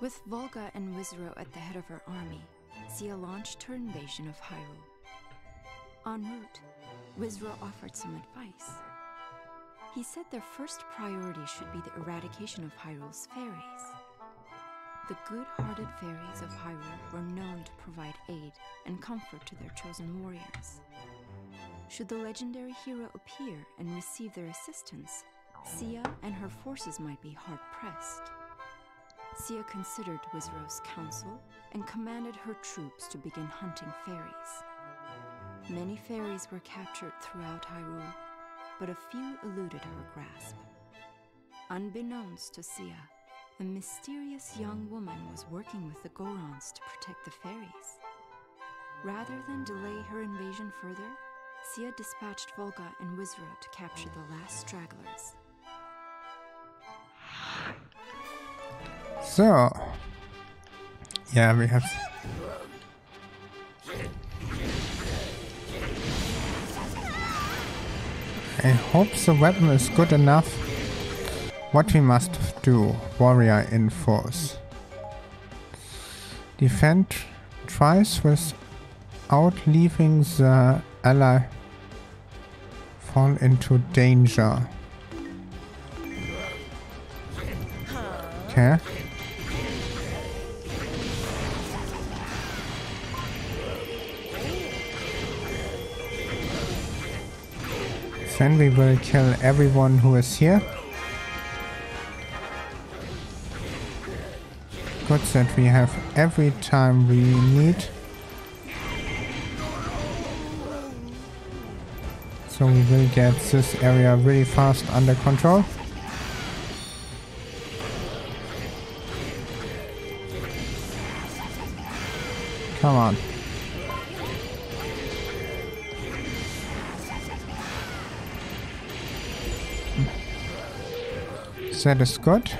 With Volga and Wizzro at the head of her army, Cia launched her invasion of Hyrule. En route, Wizzro offered some advice. He said their first priority should be the eradication of Hyrule's fairies. The good-hearted fairies of Hyrule were known to provide aid and comfort to their chosen warriors. Should the legendary hero appear and receive their assistance, Cia and her forces might be hard-pressed. Cia considered Wizzro's counsel and commanded her troops to begin hunting fairies. Many fairies were captured throughout Hyrule, but a few eluded her grasp. Unbeknownst to Cia, a mysterious young woman was working with the Gorons to protect the fairies. Rather than delay her invasion further, Cia dispatched Volga and Wizzro to capture the last stragglers. So, yeah, we have... I hope the weapon is good enough. What we must do. Warrior in force. Defend tries without leaving the ally fall into danger. Okay. Then we will kill everyone who is here. Good that we have every time we need. So we will get this area really fast under control. Come on. That is good.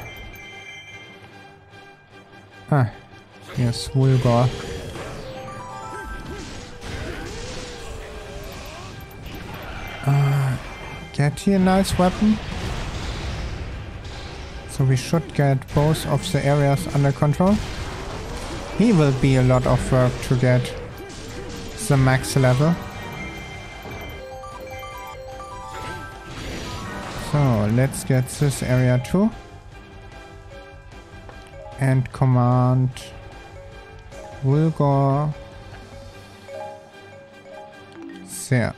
Ah, yes, Volga. Get here a nice weapon. So we should get both of the areas under control. He will be a lot of work to get the max level. So let's get this area too. And command Volga there.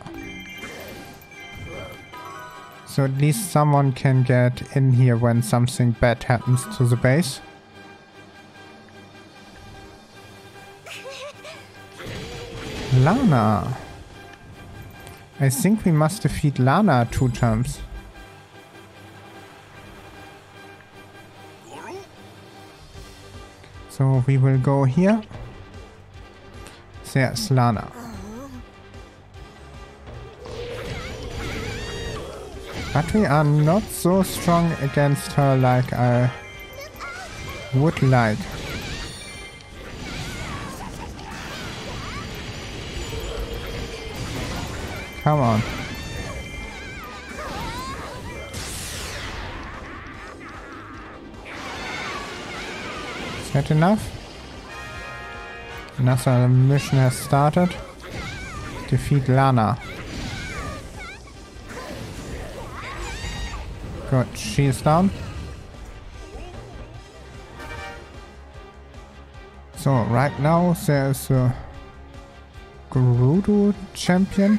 So at least someone can get in here when something bad happens to the base. Lana. I think we must defeat Lana 2 times. So we will go here. There's Lana. But we are not so strong against her like I would like. Come on. Is that enough? Another mission has started. Defeat Lana. Good, she is down. So, right now there is a Gerudo champion.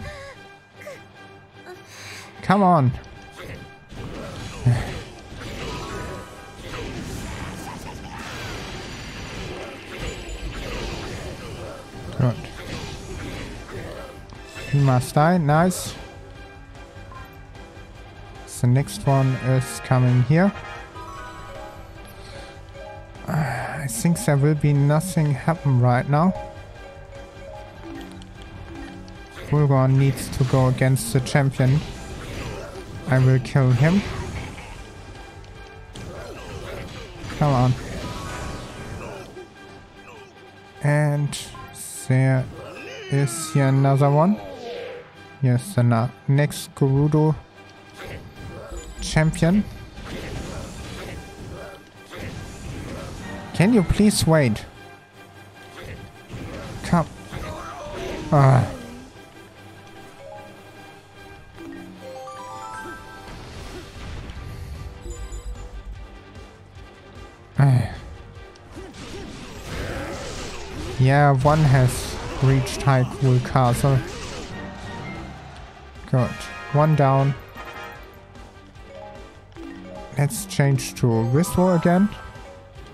Come on! Good. He must die, nice. The next one is coming here. I think there will be nothing happen right now. Volga needs to go against the champion. I will kill him. Come on. And there is here another one. Yes, the next Gerudo champion. Can you please wait? Come. Yeah, one has reached Hyrule Castle. Good. One down. Let's change to Wizzro again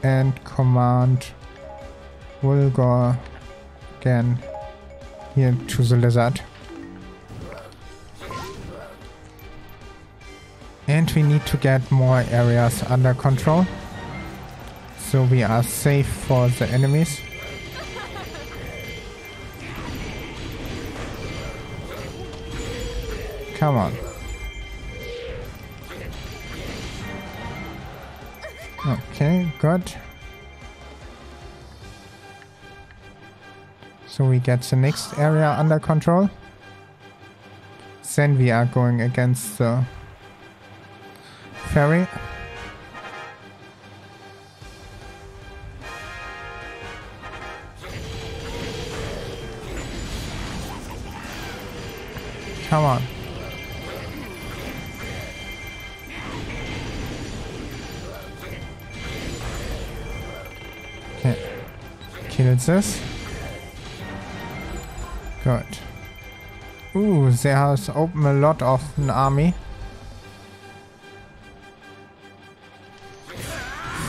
and command Volga again here to the lizard. And we need to get more areas under control so we are safe for the enemies. Come on. Okay, good. So we get the next area under control. Then we are going against the ferry. Come on. Kill this. Good. Ooh, there has opened a lot of an army.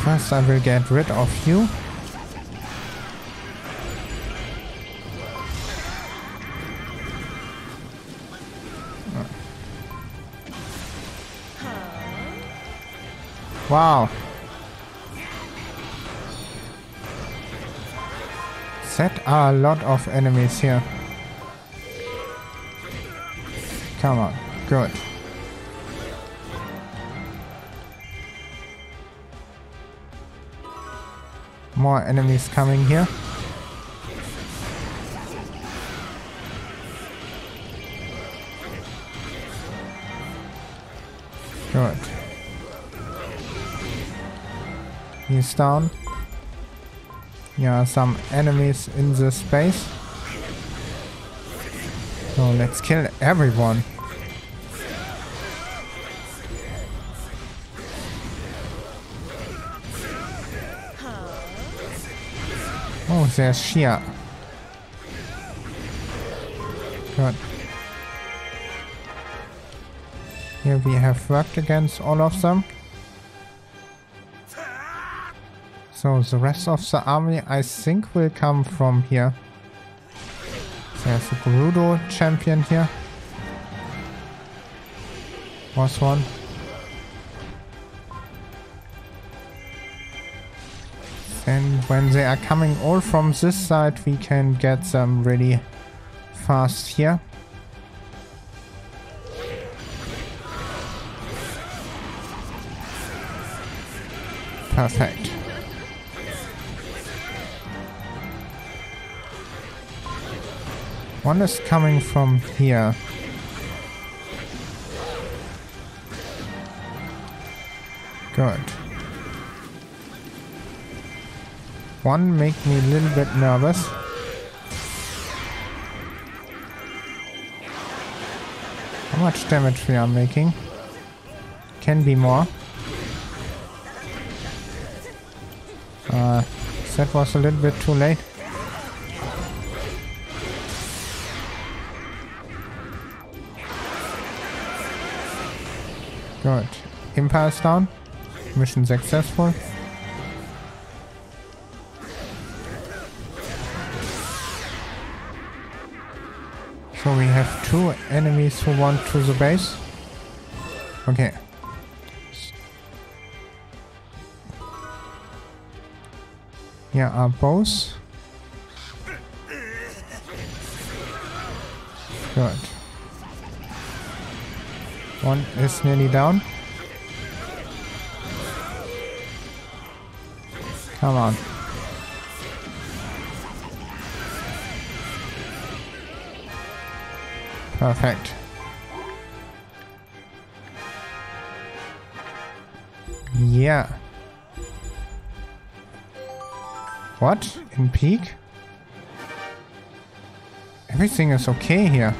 First I will get rid of you. Wow. There are a lot of enemies here. Come on, good. More enemies coming here. Good. He's down. There are some enemies in this space. So let's kill everyone. Oh, there's Cia. Good. Here we have worked against all of them. So the rest of the army, I think, will come from here. There's a Gerudo champion here. Was one. And when they are coming all from this side, we can get them really fast here. Perfect. One is coming from here. Good. One makes me a little bit nervous. How much damage we are making? Can be more. That was a little bit too late. Good. Impa is down. Mission successful. So we have two enemies who want to the base. Okay. Here are both. Good. One is nearly down. Come on. Perfect. Yeah. What? In peak? Everything is okay here.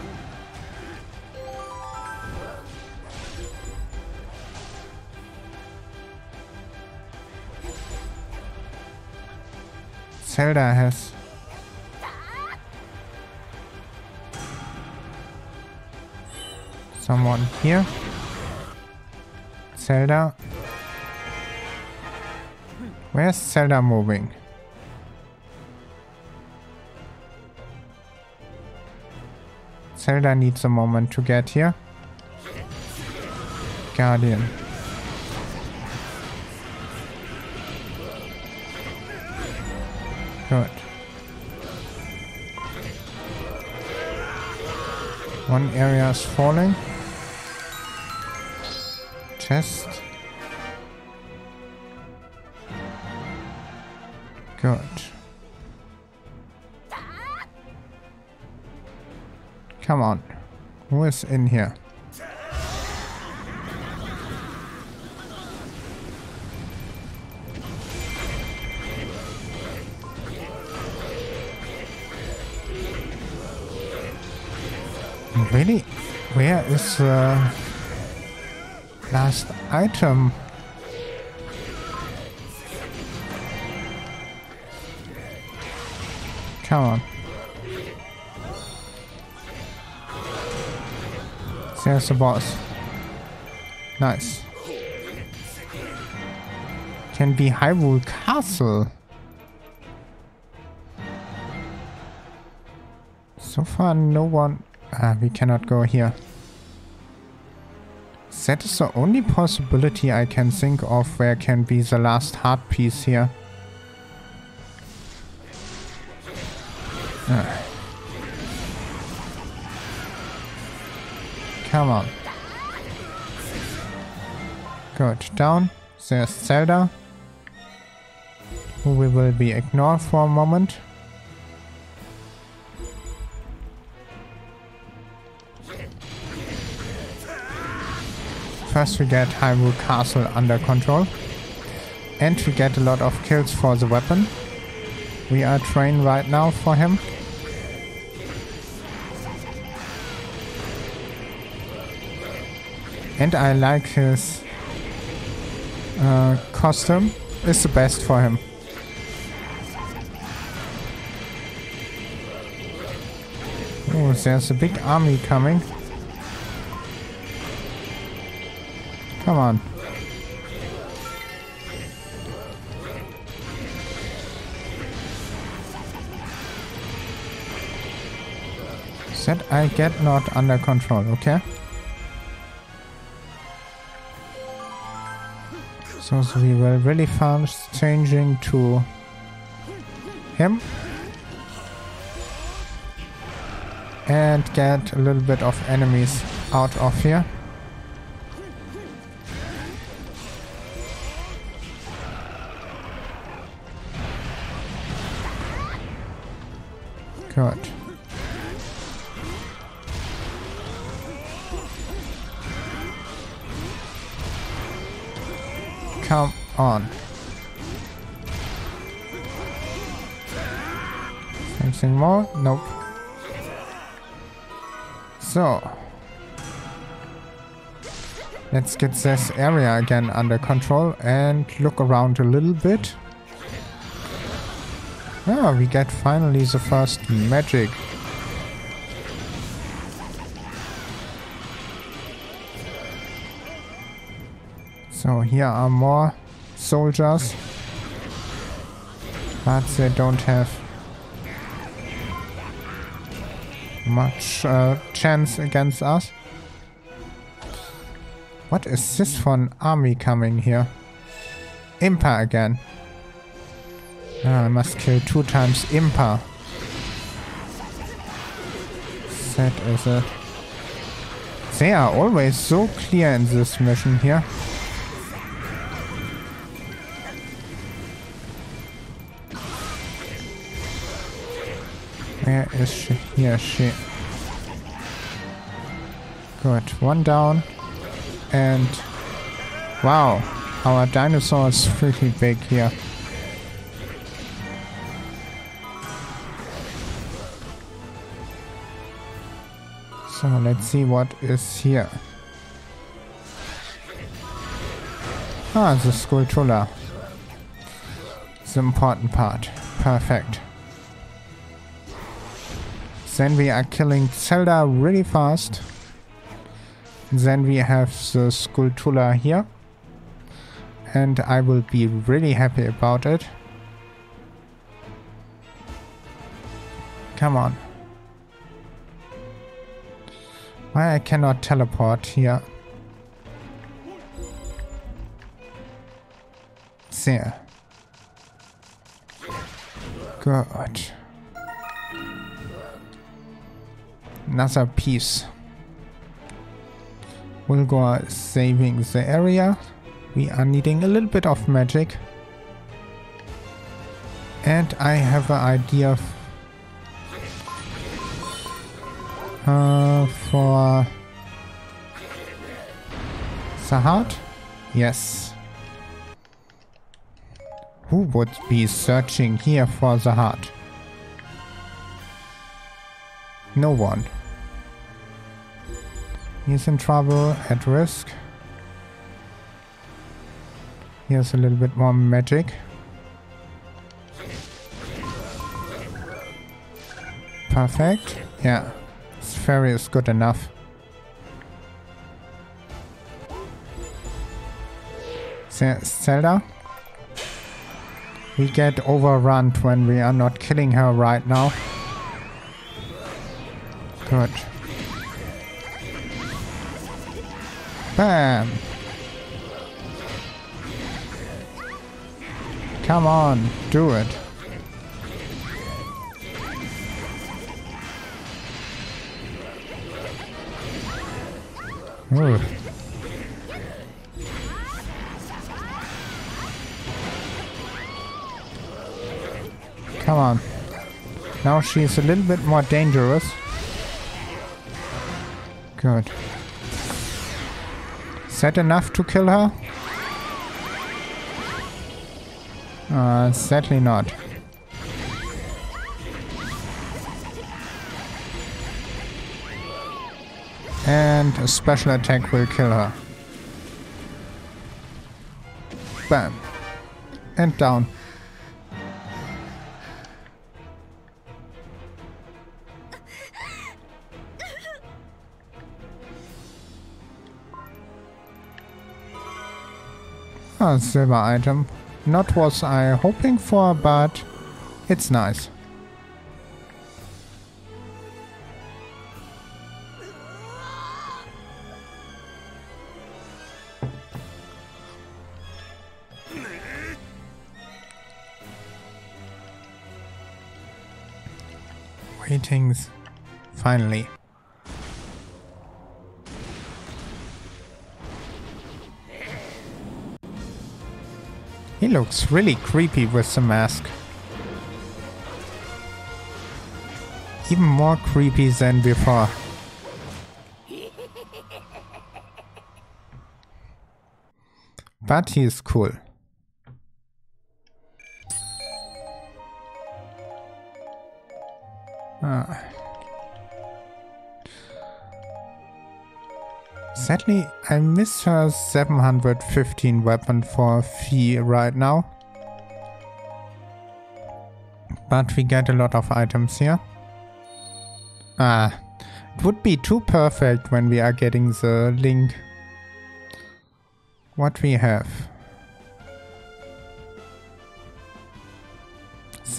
Zelda has... someone here. Zelda. Where's Zelda moving? Zelda needs a moment to get here. Guardian. Good. One area is falling. Chest. Good. Come on. Who is in here? Really? Where is the last item? Come on. There's the boss. Nice. Can be Hyrule Castle. So far no one... we cannot go here. That is the only possibility I can think of where can be the last heart piece here. Come on. Good. Down. There's Zelda, who we will be ignored for a moment. First we get Hyrule Castle under control. And we get a lot of kills for the weapon. We are trained right now for him. And I like his costume. It's the best for him. Oh, there's a big army coming. Come on. That I get not under control, okay? So we were really fast changing to him and get a little bit of enemies out of here. Good. Come on. Anything more? Nope. So. Let's get this area again under control and look around a little bit. Ah, we get finally the first magic. So here are more soldiers, but they don't have much chance against us. What is this for an army coming here? Impa again. I must kill 2 times Impa. That is it. They are always so clear in this mission here. Where is she? Here she. Good. 1 down. And... wow. Our dinosaur is pretty big here. So let's see what is here. Ah, the Skulltula. The important part. Perfect. Then we are killing Zelda really fast. Then we have the Skulltula here. And I will be really happy about it. Come on. Why I cannot teleport here? There. Good. Another piece. We'll go saving the area. We are needing a little bit of magic. And I have an idea for the heart? Yes. Who would be searching here for the heart? No one. He's in trouble, at risk. Here's a little bit more magic. Perfect. Yeah. This fairy is good enough. Zelda. We get overrun when we are not killing her right now. Good. Bam! Come on, do it. Ooh. Come on. Now she is a little bit more dangerous. Good. Is that enough to kill her? Sadly not. And a special attack will kill her. Bam. And down. A silver item. Not what I was hoping for, but it's nice. Ratings, finally. He looks really creepy with the mask. Even more creepy than before. But he is cool. Ah. Sadly, I miss her 715 weapon for fee right now. But we get a lot of items here. Ah, it would be too perfect when we are getting the link. What we have?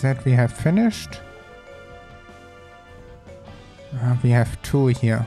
That we have finished. We have two here.